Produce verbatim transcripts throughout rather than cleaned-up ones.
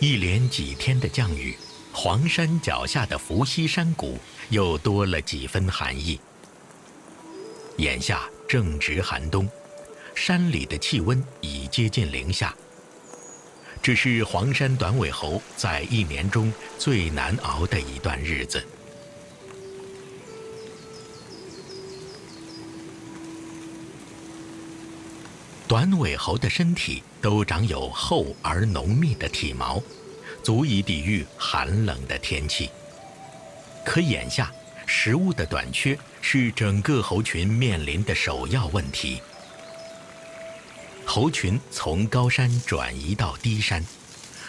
一连几天的降雨，黄山脚下的伏羲山谷又多了几分寒意。眼下正值寒冬，山里的气温已接近零下。这是黄山短尾猴在一年中最难熬的一段日子。短尾猴的身体都长有厚而浓密的体毛，足以抵御寒冷的天气。可眼下，食物的短缺是整个猴群面临的首要问题。猴群从高山转移到低山，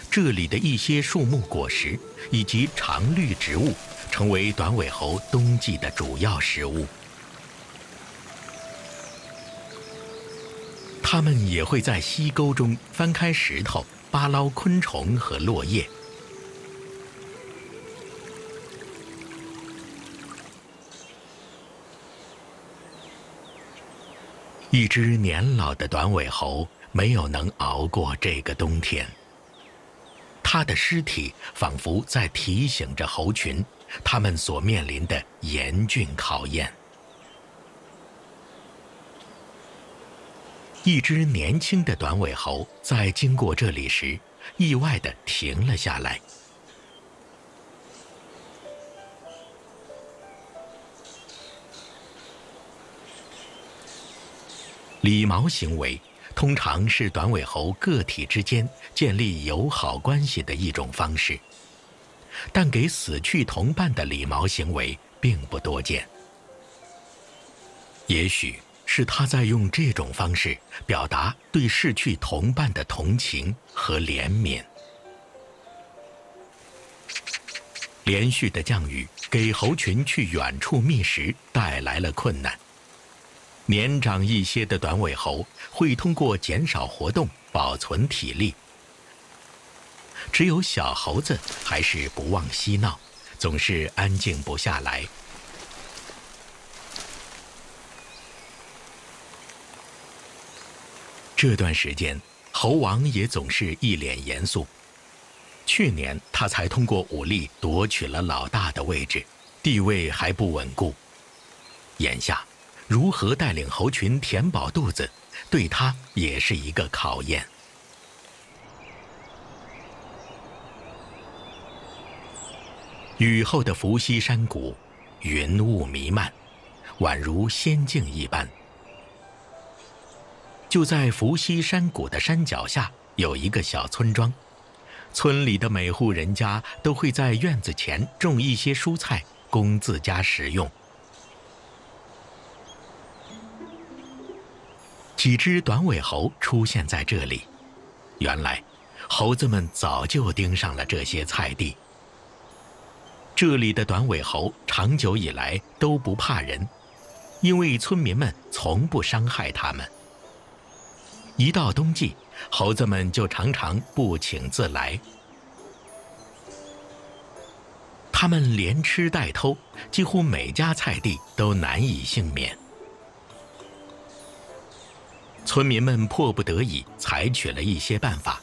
这里的一些树木果实以及常绿植物成为短尾猴冬季的主要食物。它们也会在溪沟中翻开石头，扒捞昆虫和落叶。一只年老的短尾猴没有能熬过这个冬天，它的尸体仿佛在提醒着猴群，它们所面临的严峻考验。一只年轻的短尾猴在经过这里时，意外地停了下来。理毛行为通常是短尾猴个体之间建立友好关系的一种方式，但给死去同伴的理毛行为并不多见。也许是他在用这种方式表达对逝去同伴的同情和怜悯。连续的降雨给猴群去远处觅食带来了困难。年长一些的短尾猴会通过减少活动保存体力，只有小猴子还是不忘嬉闹，总是安静不下来。这段时间，猴王也总是一脸严肃。去年他才通过武力夺取了老大的位置，地位还不稳固。眼下，如何带领猴群填饱肚子，对他也是一个考验。雨后的伏羲山谷，云雾弥漫，宛如仙境一般。就在伏羲山谷的山脚下，有一个小村庄，村里的每户人家都会在院子前种一些蔬菜，供自家食用。几只短尾猴出现在这里，原来猴子们早就盯上了这些菜地。这里的短尾猴长久以来都不怕人，因为村民们从不伤害它们。一到冬季，猴子们就常常不请自来，它们连吃带偷，几乎每家菜地都难以幸免。村民们迫不得已采取了一些办法，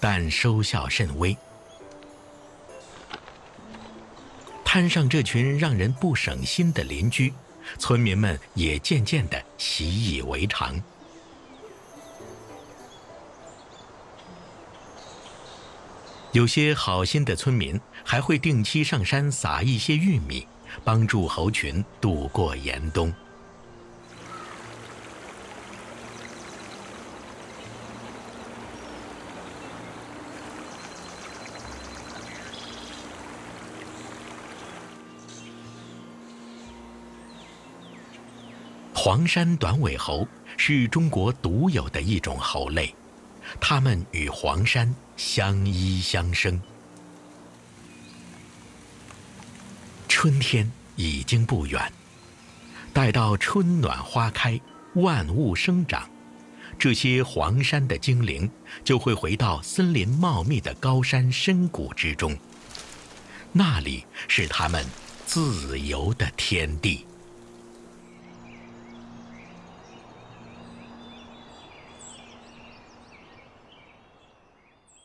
但收效甚微。摊上这群让人不省心的邻居，村民们也渐渐地习以为常。有些好心的村民还会定期上山撒一些玉米，帮助猴群度过严冬。黄山短尾猴是中国独有的一种猴类，它们与黄山相依相生。春天已经不远，待到春暖花开，万物生长，这些黄山的精灵就会回到森林茂密的高山深谷之中，那里是它们自由的天地。